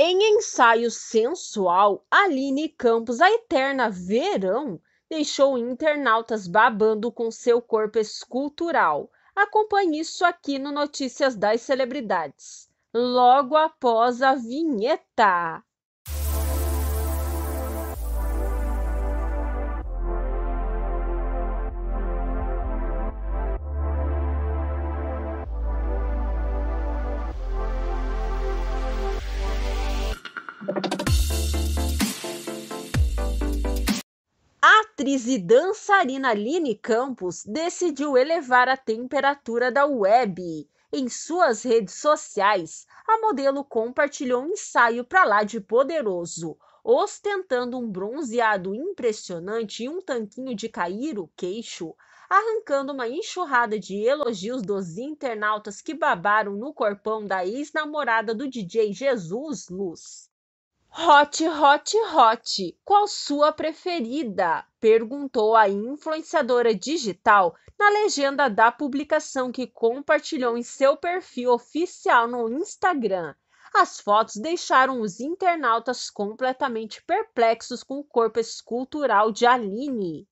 Em ensaio sensual, Aline Campos, a eterna verão, deixou internautas babando com seu corpo escultural. Acompanhe isso aqui no Notícias das Celebridades, logo após a vinheta. A atriz e dançarina Aline Campos decidiu elevar a temperatura da web. Em suas redes sociais, a modelo compartilhou um ensaio pra lá de poderoso, ostentando um bronzeado impressionante e um tanquinho de cair o queixo, arrancando uma enxurrada de elogios dos internautas que babaram no corpão da ex-namorada do DJ Jesus Luz. Hot, hot, hot, qual sua preferida? Perguntou a influenciadora digital na legenda da publicação que compartilhou em seu perfil oficial no Instagram. As fotos deixaram os internautas completamente perplexos com o corpo escultural de Aline.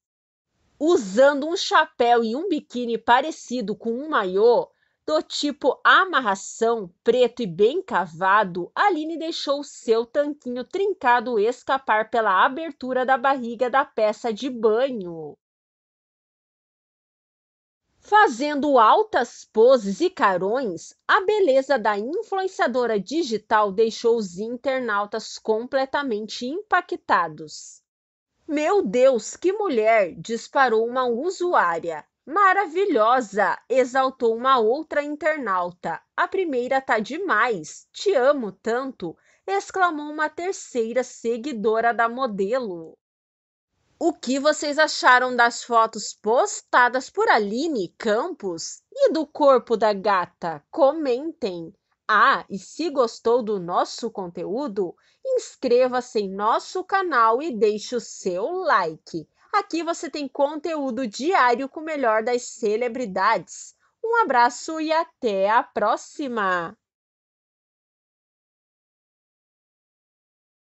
Usando um chapéu e um biquíni parecido com um maiô, do tipo amarração, preto e bem cavado, Aline deixou seu tanquinho trincado escapar pela abertura da barriga da peça de banho. Fazendo altas poses e carões, a beleza da influenciadora digital deixou os internautas completamente impactados. Meu Deus, que mulher! Disparou uma usuária. Maravilhosa, exaltou uma outra internauta. A primeira tá demais, te amo tanto, exclamou uma terceira seguidora da modelo. O que vocês acharam das fotos postadas por Aline Campos e do corpo da gata? Comentem! Ah, e se gostou do nosso conteúdo, inscreva-se em nosso canal e deixe o seu like. Aqui você tem conteúdo diário com o melhor das celebridades. Um abraço e até a próxima!